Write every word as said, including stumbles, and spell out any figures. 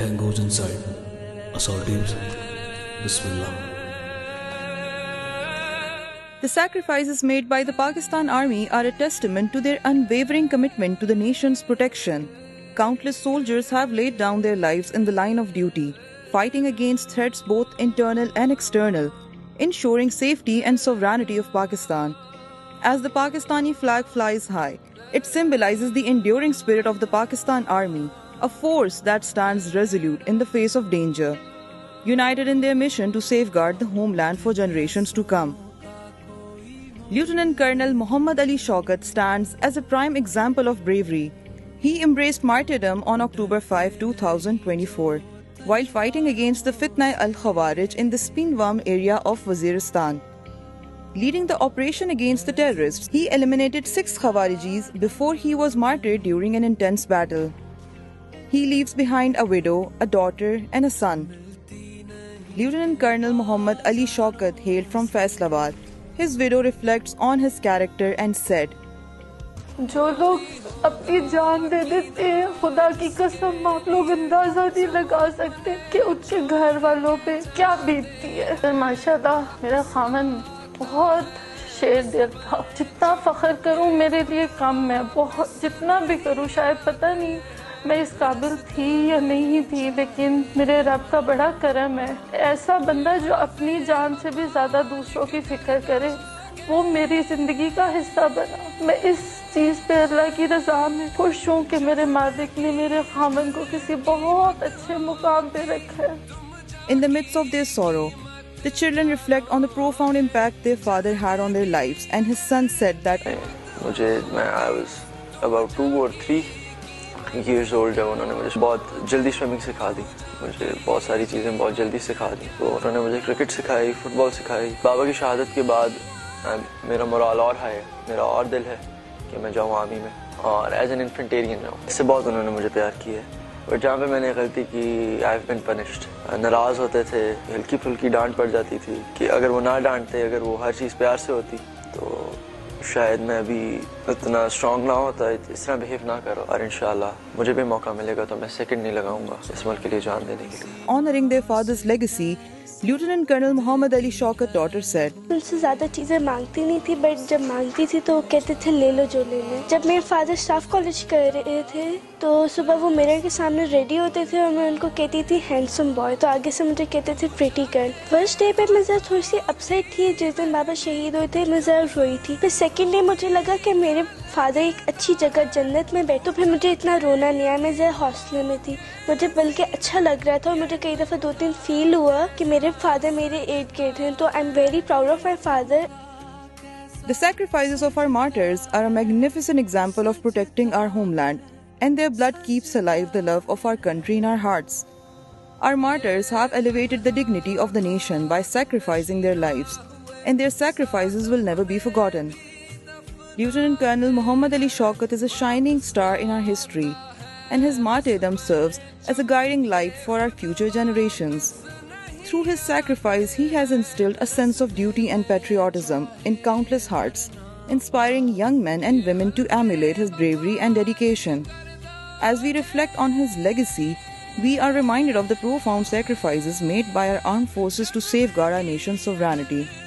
Tank goes inside. Assault teams. Bismillah. The sacrifices made by the Pakistan Army are a testament to their unwavering commitment to the nation's protection. Countless soldiers have laid down their lives in the line of duty, fighting against threats both internal and external, ensuring safety and sovereignty of Pakistan. As the Pakistani flag flies high, it symbolizes the enduring spirit of the Pakistan Army, a force that stands resolute in the face of danger, united in their mission to safeguard the homeland for generations to come. Lieutenant Colonel Muhammad Ali Shaukat stands as a prime example of bravery. He embraced martyrdom on October fifth, two thousand twenty-four, while fighting against the Fitnai al-Khawarij in the Spin Waziristan area of Waziristan. Leading the operation against the terrorists, he eliminated six Khawarijis before he was martyred during an intense battle. He leaves behind a widow, a daughter, and a son. Lieutenant Colonel Muhammad Ali Shaukat hailed from Faisalabad. His widow reflects on his character and said, जो लोग अपनी जान दे देते हैं, खुदा की कसम आप लोग अंदाजा नहीं लगा सकते कि उनके घर वालों पे क्या बीतती है। माशाल्लाह मेरा खामन बहुत शेर दिल था। जितना फख्र करूँ मेरे लिए कम है, बहुत जितना भी करूँ शायद पता नहीं मैं इस काबिल थी या नहीं थी, लेकिन मेरे रब का बड़ा करम है। ऐसा बंदा जो अपनी जान से भी ज़्यादा दूसरों की फिक्र करे, वो मेरी ज़िंदगी का हिस्सा बना। मैं इस चीज़ पे अल्लाह की रज़ा में खुश हूँ कि मेरे मालिक ने मेरे खामन को किसी बहुत अच्छे मुकाम पे रखा है। In the midst of their sorrow, the children reflect on the profound impact their father had on their lives, and his son said that मुझे मैं I was about two or three years old जब उन्होंने मुझे बहुत जल्दी swimming सिखा दी, मुझे बहुत सारी चीज़ें बहुत जल्दी सिखा दी। तो उन्होंने मुझे क्रिकेट सिखाई, फुटबॉल सिखाई। बाबा की शहादत के बाद मेरा मोराल और है, मेरा और दिल है कि मैं जाऊँ आर्मी में और एज एन इन्फेंटेरियन जाऊँ। इससे बहुत उन्होंने मुझे प्यार किया है और जहाँ पे मैंने गलती की आई हैव बीन पनिश्ड। नाराज़ होते थे, हल्की फुल्की डांट पड़ जाती थी कि अगर वो ना डांटते, अगर वो हर चीज़ प्यार से होती तो शायद मैं अभी इतना स्ट्रॉन्ग ना होता, इस तरह बिहेव ना करो। और इंशाल्लाह मुझे भी मौका मिलेगा तो मैं सेकंड नहीं लगाऊंगा इस मुल्क के लिए जान देने के लिए। Honouring their father's legacy, Lieutenant Colonel Muhammad Ali Shaukat daughter said, उनसे ज़्यादा चीज़ें मांगती नहीं थी, बट जब मांगती थी तो कहते थे ले लो जो लेना। जब मेरे फादर स्टाफ कॉलेज कर रहे थे तो सुबह वो मिरर के सामने रेडी होते थे और मैं उनको कहती थी हैंडसम बॉय, तो आगे से मुझे कहते थे प्रिटी गर्ल। फर्स्ट डे पे मैं ज़रा थोड़ी सी अपसेट थी, जिस दिन बाबा शहीद हुए थे मैं ज़रा रोई थी। फिर सेकेंड डे मुझे लगा कि मेरे फादर एक अच्छी जगह जन्नत में बैठे, तो फिर मुझे इतना रोना नहीं आया, मैं ज़रा हौसले में थी। मुझे बल्कि अच्छा लग रहा था और मुझे कई दफ़ा दो तीन फील हुआ कि मेरे फादर मेरे एड गेट हैं, तो I am very proud of my father. The sacrifices of our martyrs are a magnificent example of protecting our homeland, and their blood keeps alive the love of our country in our hearts. Our martyrs have elevated the dignity of the nation by sacrificing their lives, and their sacrifices will never be forgotten. Lieutenant Colonel Muhammad Ali Shaukat is a shining star in our history, and his martyrdom serves as a guiding light for our future generations. Through his sacrifice, he has instilled a sense of duty and patriotism in countless hearts, inspiring young men and women to emulate his bravery and dedication. As we reflect on his legacy, we are reminded of the profound sacrifices made by our armed forces to safeguard our nation's sovereignty.